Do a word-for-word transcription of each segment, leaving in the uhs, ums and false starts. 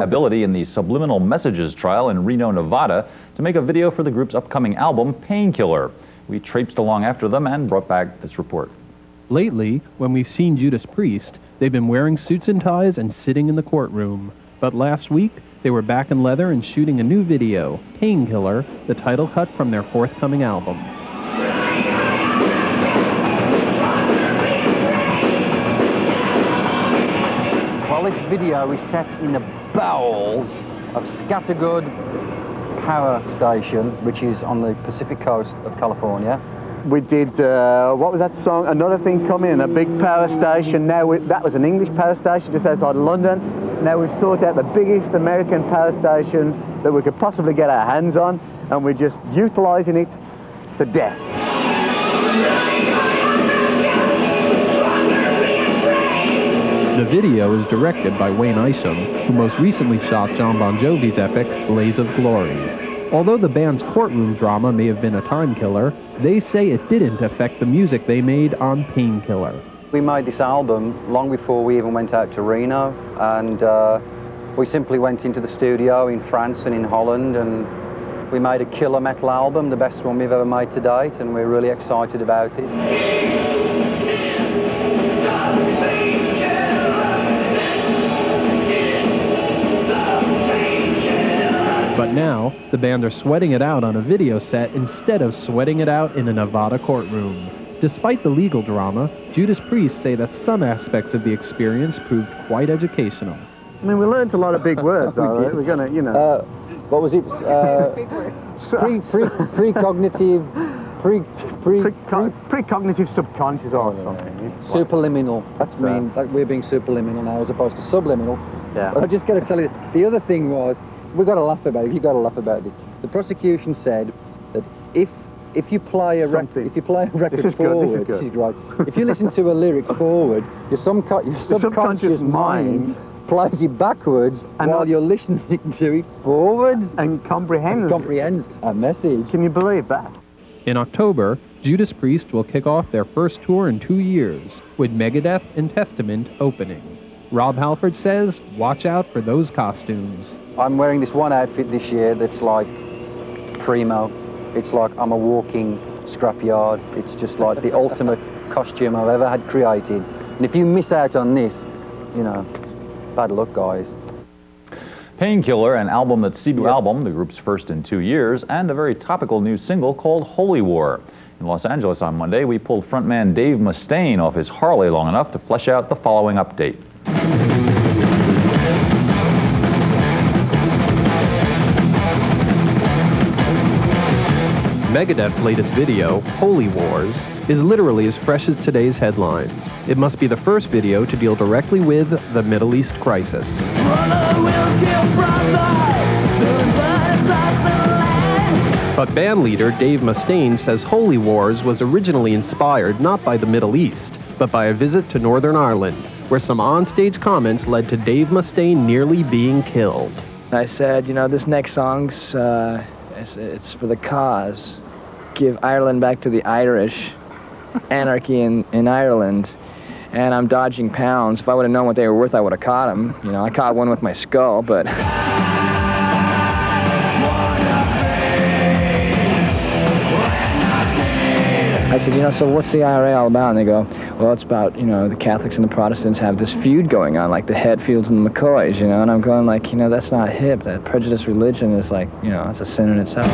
Ability in the Subliminal Messages trial in Reno, Nevada, to make a video for the group's upcoming album, Painkiller. We traipsed along after them and brought back this report. Lately, when we've seen Judas Priest, they've been wearing suits and ties and sitting in the courtroom. But last week, they were back in leather and shooting a new video, Painkiller, the title cut from their forthcoming album. Well, this video is set in the bowels of Scattergood Power Station, which is on the Pacific coast of California. We did, uh, what was that song? Another Thing Coming, a big power station. Now we, that was an English power station just outside of London. Now we've sorted out the biggest American power station that we could possibly get our hands on, and we're just utilising it to death. The video is directed by Wayne Isham, who most recently shot Jon Bon Jovi's epic, Blaze of Glory. Although the band's courtroom drama may have been a time killer, they say it didn't affect the music they made on Painkiller. We made this album long before we even went out to Reno, and uh, we simply went into the studio in France and in Holland, and we made a killer metal album, the best one we've ever made to date, and we're really excited about it. But now, the band are sweating it out on a video set instead of sweating it out in a Nevada courtroom. Despite the legal drama, Judas Priest say that some aspects of the experience proved quite educational. I mean, we learned a lot of big words, though. we We're gonna, you know... Uh, what was it? Uh, big words. Pre, pre, pre-cognitive... Pre, pre, pre, pre-cognitive subconscious or something. It's superliminal. That's mean. Uh, like we're being superliminal now as opposed to subliminal. Yeah. But I just got to tell you, the other thing was, we've got to laugh about it. You've got to laugh about this. The prosecution said that if if you play a record, if you play a record this forward, good, this is good. This is right. If you listen to a lyric forward, your, some your subconscious, subconscious mind plays it backwards, and while you're listening to it forwards, and comprehends and comprehends a message. Can you believe that? In October, Judas Priest will kick off their first tour in two years, with Megadeth and Testament opening. Rob Halford says, watch out for those costumes. I'm wearing this one outfit this year that's like primo. It's like I'm a walking scrapyard. It's just like the ultimate costume I've ever had created. And if you miss out on this, you know, bad luck, guys. Painkiller, an album that's seed to album, the group's first in two years, and a very topical new single called Holy War. In Los Angeles on Monday, we pulled frontman Dave Mustaine off his Harley long enough to flesh out the following update. Megadeth's latest video, Holy Wars, is literally as fresh as today's headlines. It must be the first video to deal directly with the Middle East crisis. But bandleader Dave Mustaine says Holy Wars was originally inspired not by the Middle East, but by a visit to Northern Ireland, where some onstage comments led to Dave Mustaine nearly being killed. I said, you know, this next song's uh, it's, it's for the cause. Give Ireland back to the Irish. Anarchy in, in Ireland. And I'm dodging pounds. If I would have known what they were worth, I would have caught them. You know, I caught one with my skull, but... I said, you know, so what's the I R A all about? And they go, well, it's about, you know, the Catholics and the Protestants have this feud going on, like the Hetfields and the McCoys, you know? And I'm going like, you know, that's not hip. That prejudiced religion is like, you know, it's a sin in itself.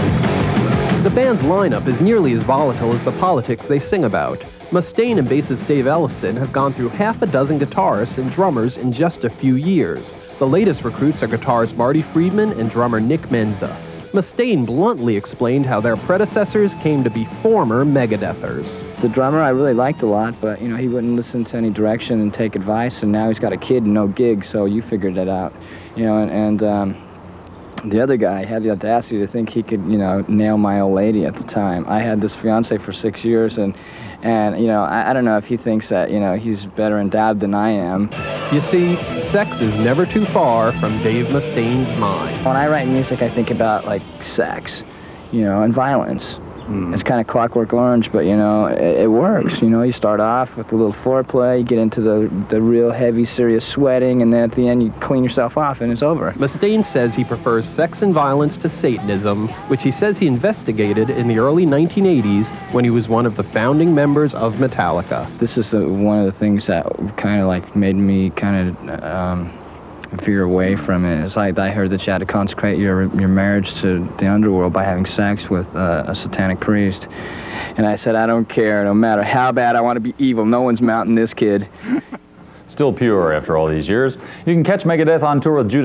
The band's lineup is nearly as volatile as the politics they sing about. Mustaine and bassist Dave Ellefson have gone through half a dozen guitarists and drummers in just a few years. The latest recruits are guitarist Marty Friedman and drummer Nick Menza. Mustaine bluntly explained how their predecessors came to be former Megadethers. The drummer I really liked a lot, but you know, he wouldn't listen to any direction and take advice, and now he's got a kid and no gig, so you figured it out. You know, and, and um, the other guy had the audacity to think he could, you know, nail my old lady at the time. I had this fiance for six years, and, and you know, I, I don't know if he thinks that, you know, he's better endowed than I am. You see, sex is never too far from Dave Mustaine's mind. When I write music, I think about, like, sex, you know, and violence. Mm. It's kind of Clockwork Orange, but, you know, it, it works. You know, you start off with a little foreplay, you get into the, the real heavy, serious sweating, and then at the end you clean yourself off and it's over. Mustaine says he prefers sex and violence to Satanism, which he says he investigated in the early nineteen eighties when he was one of the founding members of Metallica. This is the, one of the things that kind of, like, made me kind of... Um, veer away from it. It's like I heard that you had to consecrate your your marriage to the underworld by having sex with uh, a satanic priest, and I said, I don't care, no matter how bad I want to be evil, no one's mounting this kid. Still pure after all these years. You can catch Megadeth on tour with Judas